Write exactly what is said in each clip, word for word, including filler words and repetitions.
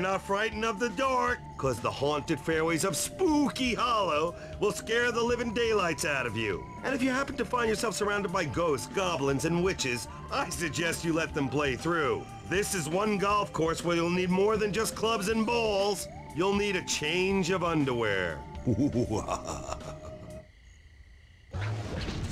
you're not frightened of the dark, because the haunted fairways of Spooky Hollow will scare the living daylights out of you. And if you happen to find yourself surrounded by ghosts, goblins, and witches, I suggest you let them play through. This is one golf course where you'll need more than just clubs and balls. You'll need a change of underwear.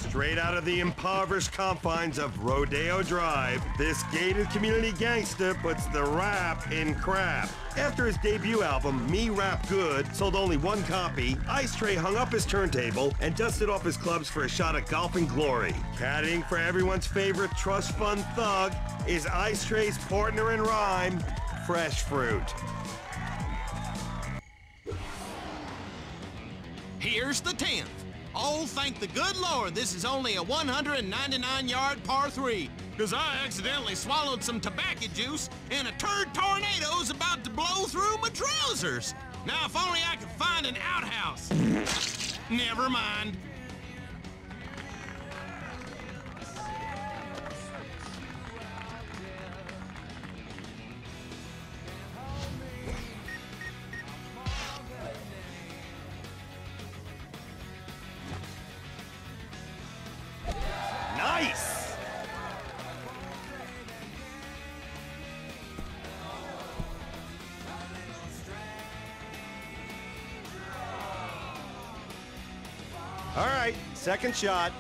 Straight out of the impoverished confines of Rodeo Drive, this gated community gangster puts the rap in crap. After his debut album, Me Rap Good, sold only one copy, Ice Trey hung up his turntable and dusted off his clubs for a shot at golf and glory. Caddying for everyone's favorite trust fund thug is Ice Trey's partner in rhyme, Fresh Fruit. Here's the tenth. Oh, thank the good Lord, this is only a one hundred ninety-nine yard par three, because I accidentally swallowed some tobacco juice and a turd tornado's about to blow through my trousers. Now, if only I could find an outhouse. Never mind. All right, second shot.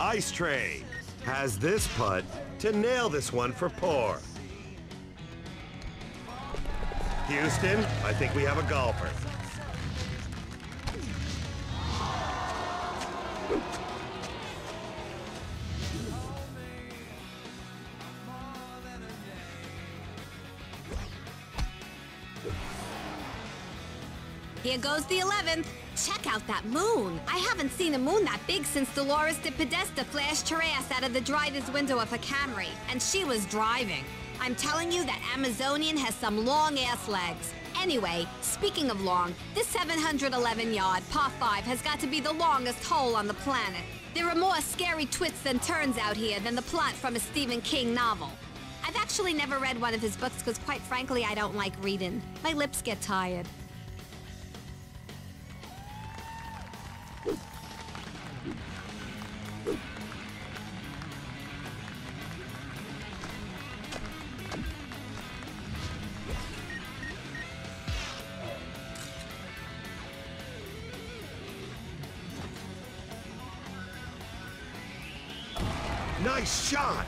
Ice Trey has this putt to nail this one for par. Houston, I think we have a golfer. Here goes the eleventh. Check out that moon. I haven't seen a moon that big since Dolores de Podesta flashed her ass out of the driver's window of her Camry, and she was driving. I'm telling you that Amazonian has some long-ass legs. Anyway, speaking of long, this seven hundred eleven yard par five has got to be the longest hole on the planet. There are more scary twists and turns out here than the plot from a Stephen King novel. I've actually never read one of his books because, quite frankly, I don't like reading. My lips get tired. Nice shot!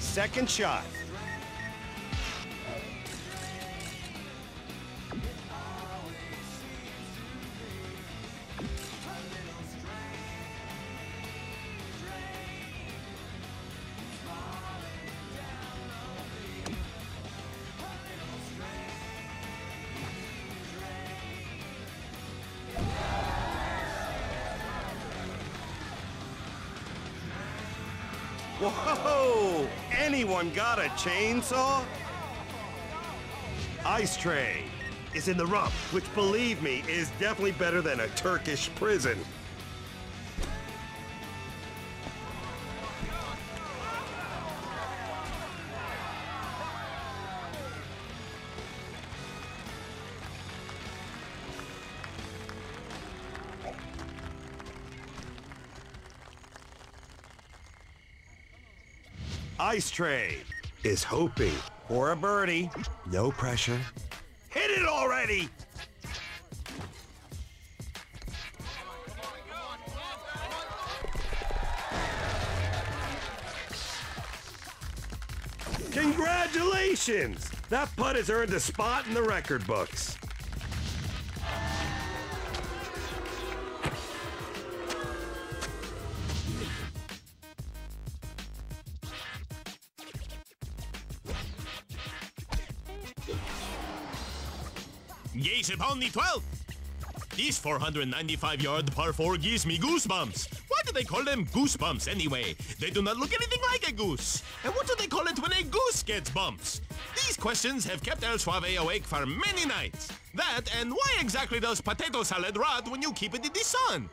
Second shot. Whoa! Anyone got a chainsaw? Ice Trey is in the rough, which, believe me, is definitely better than a Turkish prison. Ice Trey is hoping for a birdie. No pressure. Hit it already! Congratulations! That putt has earned a spot in the record books. Yes, it's only twelve. This four hundred ninety-five yard par four gives me goosebumps. Why do they call them goosebumps anyway? They do not look anything like a goose. And what do they call it when a goose gets bumps? These questions have kept El Suave awake for many nights. That, and why exactly does potato salad rot when you keep it in the sun?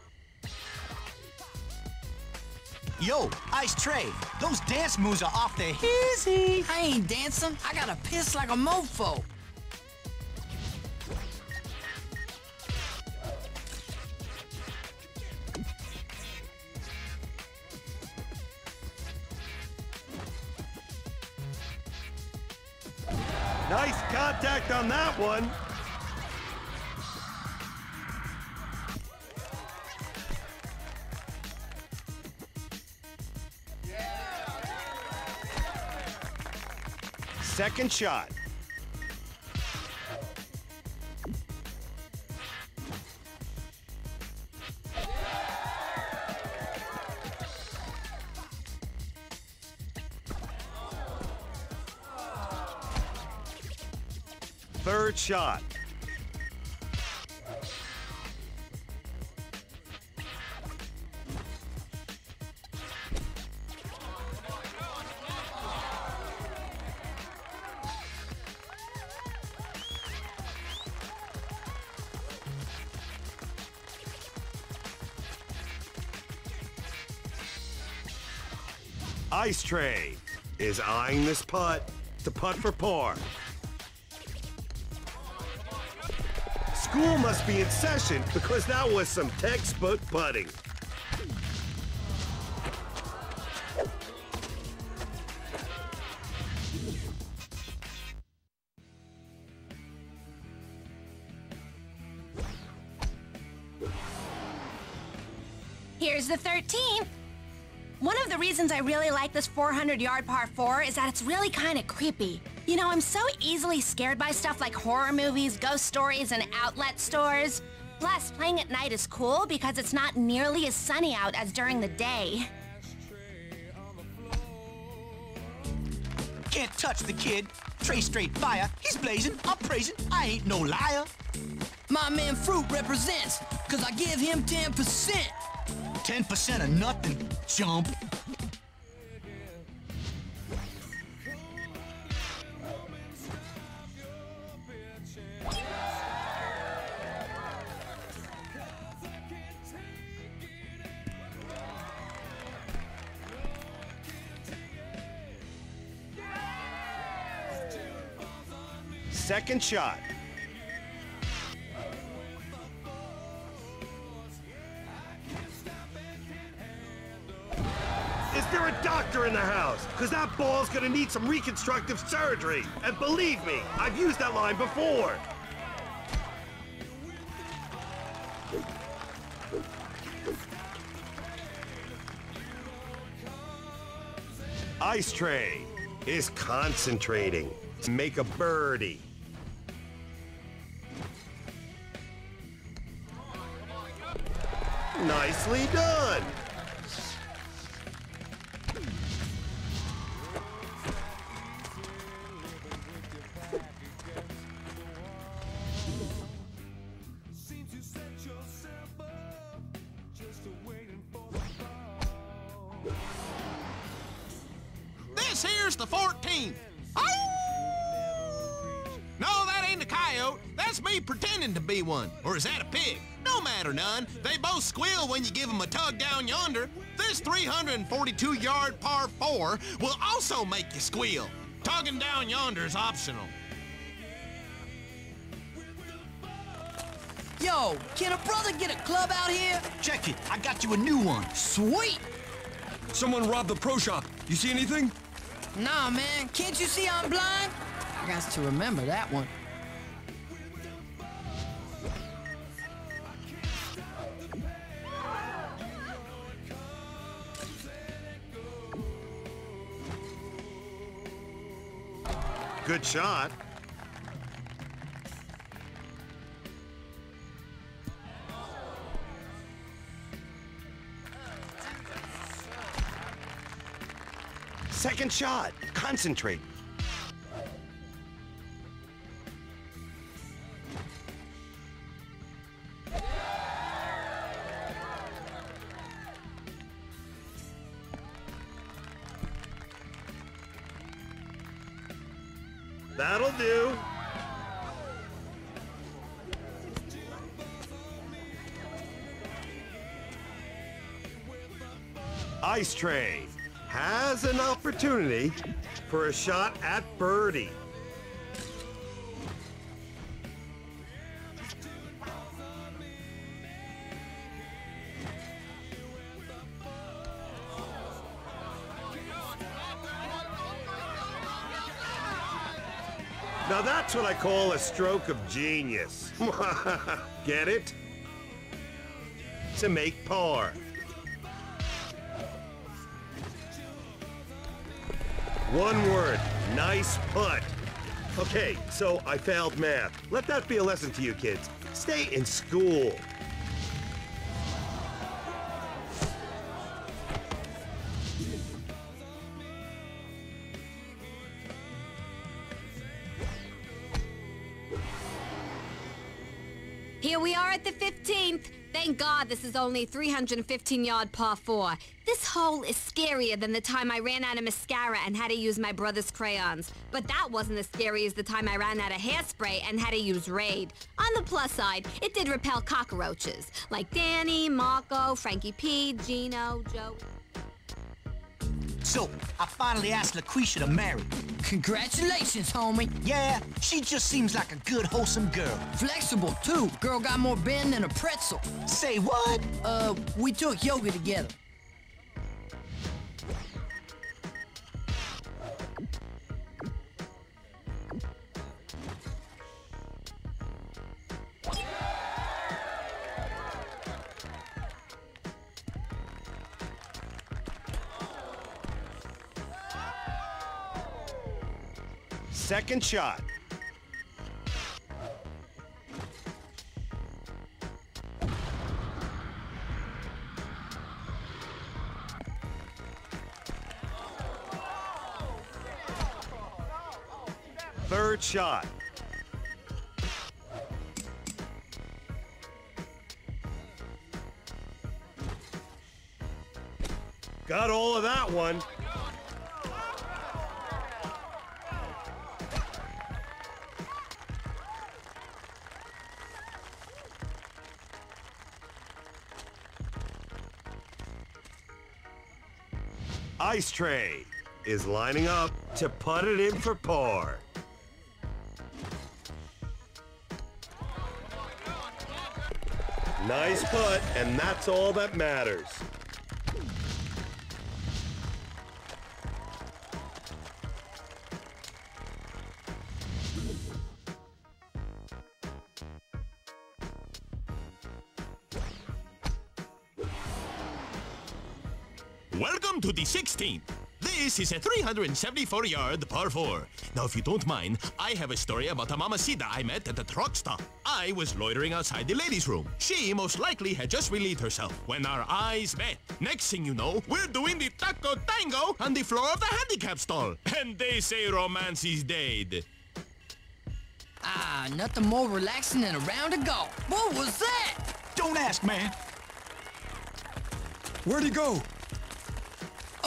Yo, Ice Trey, those dance moves are off the hizzy. I ain't dancing. I gotta piss like a mofo. Nice contact on that one. Second shot. Third shot. Ice Trey is eyeing this putt to putt for par. School must be in session because that was some textbook putting. Here's the thirteenth. One of the reasons I really like this four hundred yard par four is that it's really kind of creepy. You know, I'm so easily scared by stuff like horror movies, ghost stories, and outlet stores. Plus, playing at night is cool because it's not nearly as sunny out as during the day. Can't touch the kid. Trey straight fire. He's blazing. I'm praising. I ain't no liar. My man Fruit represents, because I give him ten percent. ten percent of nothing, chump. Second shot. Is there a doctor in the house? Because that ball's gonna need some reconstructive surgery. And believe me, I've used that line before. Ice Trey is concentrating to make a birdie. Nicely done! This here's the fourteenth. Oh! No, that ain't a coyote. That's me pretending to be one. Or is that a pig? No matter, none. They both squeal when you give them a tug down yonder. This three hundred forty-two yard par four will also make you squeal. Tugging down yonder is optional. Yo, can a brother get a club out here? Check it. I got you a new one. Sweet! Someone robbed the pro shop. You see anything? Nah, man. Can't you see I'm blind? I got to remember that one. Good shot. Second shot. Concentrate. That'll do. Ice Trey has an opportunity for a shot at birdie. Now that's what I call a stroke of genius. Get it? To make par. One word, nice putt. Okay, so I failed math. Let that be a lesson to you kids. Stay in school. Here we are at the fifteenth. Thank God this is only three hundred fifteen yard par four. This hole is scarier than the time I ran out of mascara and had to use my brother's crayons. But that wasn't as scary as the time I ran out of hairspray and had to use Raid. On the plus side, it did repel cockroaches. Like Danny, Marco, Frankie P, Gino, Joe. So, I finally asked LaQuisha to marry. Congratulations, homie. Yeah, she just seems like a good, wholesome girl. Flexible, too. Girl got more bend than a pretzel. Say what? Uh, we took yoga together. Second shot. Third shot. Got all of that one. Ice Trey is lining up to putt it in for par. Nice putt, and that's all that matters. Welcome to the sixteenth. This is a three hundred seventy-four yard par four. Now, if you don't mind, I have a story about a mamacita I met at the truck stop. I was loitering outside the ladies' room. She most likely had just relieved herself when our eyes met. Next thing you know, we're doing the taco tango on the floor of the handicap stall. And they say romance is dead. Ah, nothing more relaxing than a round of golf. What was that? Don't ask, man. Where'd he go?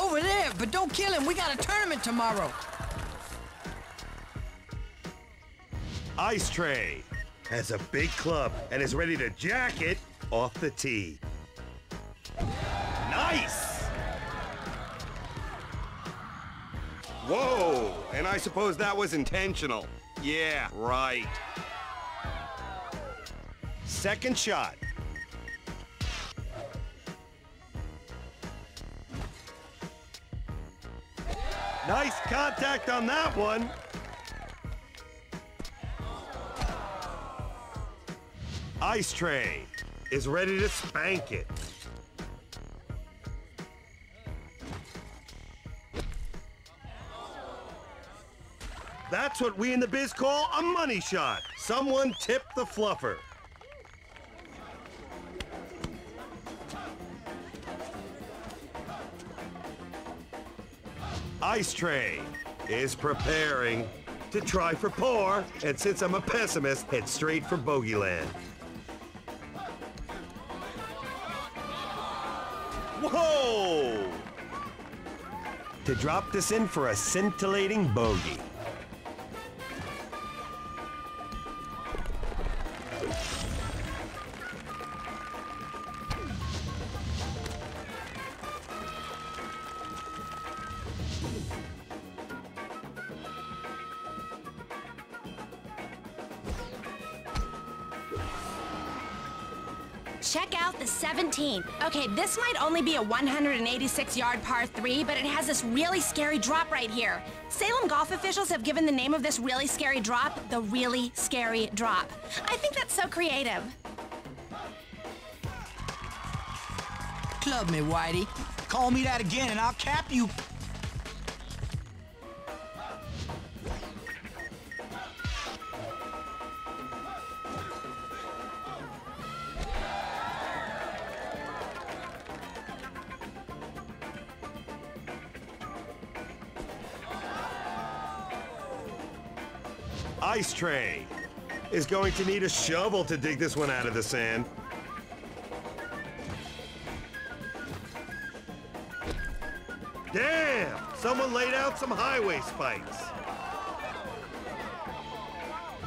Over there, but don't kill him. We got a tournament tomorrow. Ice Trey has a big club and is ready to jack it off the tee. Nice! Whoa, and I suppose that was intentional. Yeah, right. Second shot. Nice contact on that one. Ice Trey is ready to spank it. That's what we in the biz call a money shot. Someone tipped the fluffer. Ice Trey is preparing to try for poor, and since I'm a pessimist, head straight for Bogeyland. Whoa! To drop this in for a scintillating bogey. Check out the seventeen. Okay, this might only be a one hundred eighty-six yard par three, but it has this really scary drop right here. Salem golf officials have given the name of this really scary drop the really scary drop. I think that's so creative. Club me, Whitey. Call me that again and I'll cap you. Ice Trey is going to need a shovel to dig this one out of the sand. Damn! Someone laid out some highway spikes.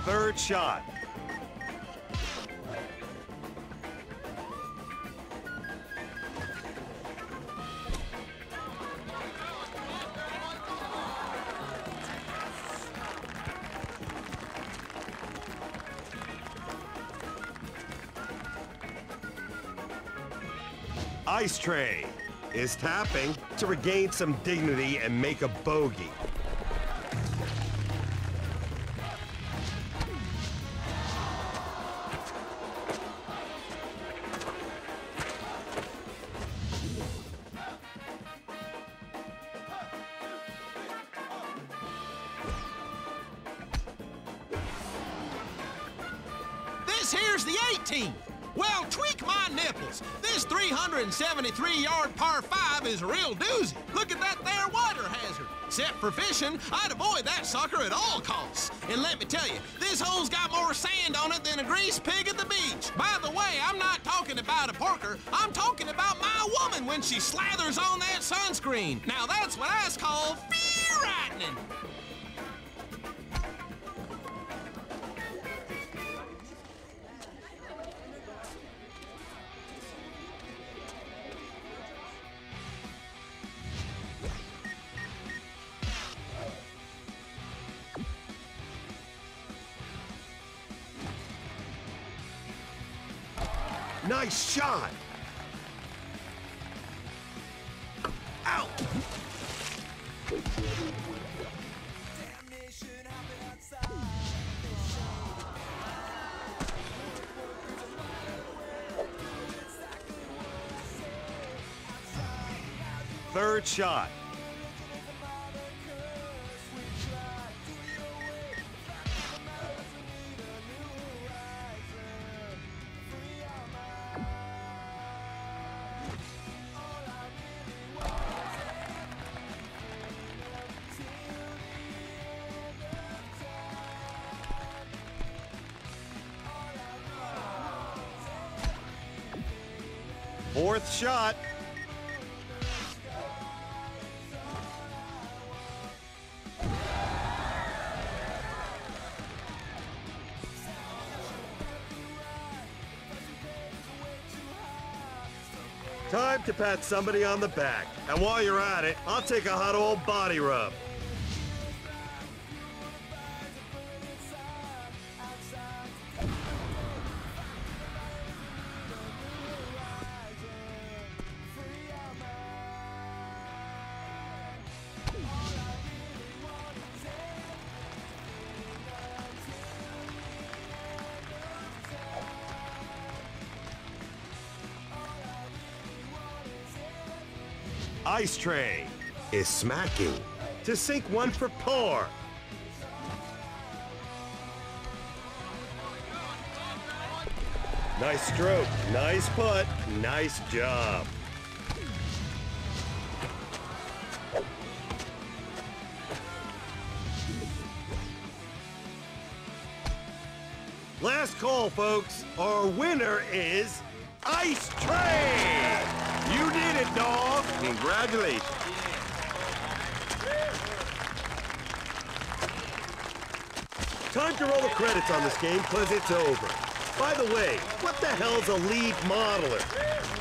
Third shot. Ice Trey is tapping to regain some dignity and make a bogey. This here's the eighteen. Well, tweak my nipples. This three hundred seventy-three yard par five is a real doozy. Look at that there water hazard. Except for fishing, I'd avoid that sucker at all costs. And let me tell you, this hole's got more sand on it than a grease pig at the beach. By the way, I'm not talking about a porker. I'm talking about my woman when she slathers on that sunscreen. Now that's what I call fear-rightening. Nice shot! Ow! Third shot. Fourth shot. Time to pat somebody on the back. And while you're at it, I'll take a hot old body rub. Ice Trey is smacking to sink one for par. Nice stroke, nice putt, nice job. Last call, folks. Our winner is Ice Trey! You did it, dog. Congratulations. Time to roll the credits on this game, because it's over. By the way, what the hell's a lead modeler?